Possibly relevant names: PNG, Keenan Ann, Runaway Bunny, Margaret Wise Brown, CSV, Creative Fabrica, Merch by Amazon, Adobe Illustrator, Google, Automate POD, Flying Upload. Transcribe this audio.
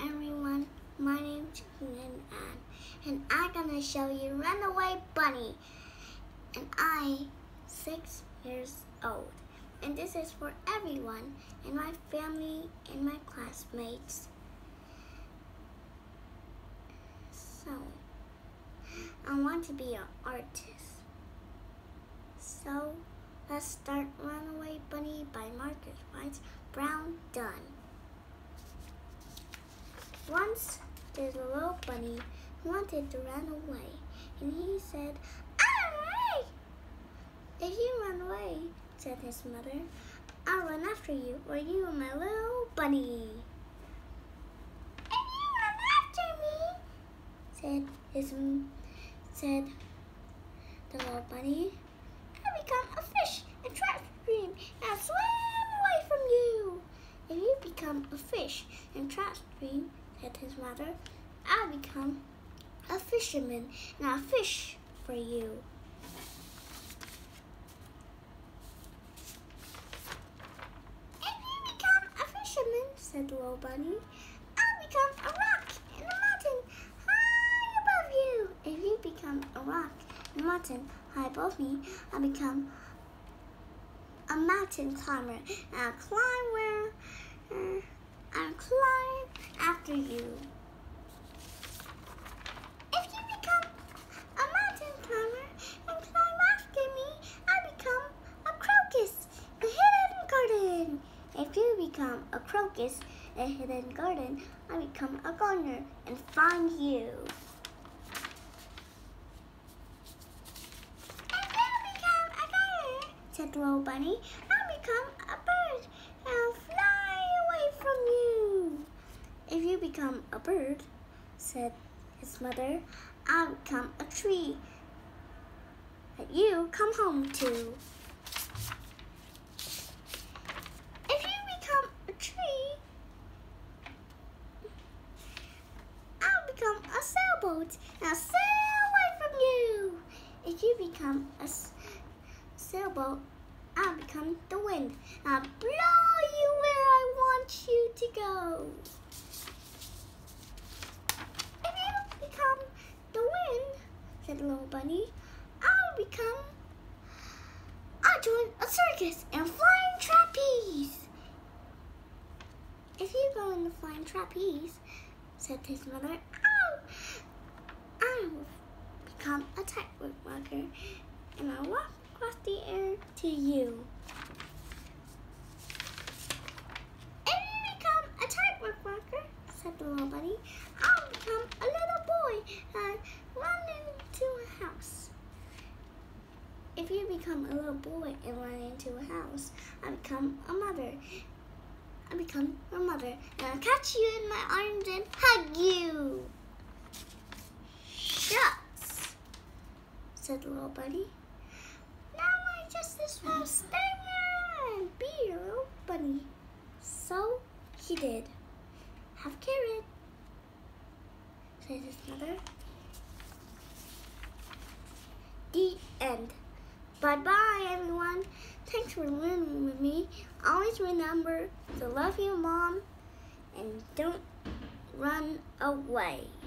everyone, my name's Keenan Ann, and I'm gonna show you Runaway Bunny. And I'm 6 years old, and this is for everyone, and my family, and my classmates. So, I want to be an artist. So, let's start Runaway Bunny by Margaret Wise Brown done. Once there's a little bunny who wanted to run away, and he said, "I'll run away." "If you run away," said his mother, "I'll run after you, or you are my little bunny." "If you run after me," said the little bunny, "I become a fish and try to scream, and I'll swim away from you." "If you become a fish and try to scream," said his mother, "I'll become a fisherman and I'll fish for you." "If you become a fisherman," said the little bunny, "I'll become a rock in a mountain high above you." "If you become a rock in a mountain high above me, I'll become a mountain climber and I'll climb after you." "If you become a mountain climber and climb after me, I become a crocus, a hidden garden." "If you become a crocus, a hidden garden, I become a gardener and find you." "If you become a gardener," said the little bunny, "I'll become a bird and I'll fly away from you." "If you become a bird," said his mother, "I'll become a tree that you come home to." "If you become a tree, I'll become a sailboat and I'll sail away from you." "If you become a sailboat, I'll become the wind and I'll blow you where I want you to go." "Said the little bunny, I'll become, I'll join a circus and flying trapeze." "If you go in the flying trapeze," said his mother, I'll become a tightrope walker and I'll walk across the air to you." "If you become a tightrope walker," said the little bunny, "I'll become a little boy and run into a house." "If you become a little boy and run into a house, I become a mother. I become your mother and I'll catch you in my arms and hug you." "Shucks," said the little bunny. "Now I just this one stay there and be your little bunny." So he did. "Have carrot," said his mother. The end. Bye-bye, everyone. Thanks for learning with me. Always remember to love your mom and don't run away.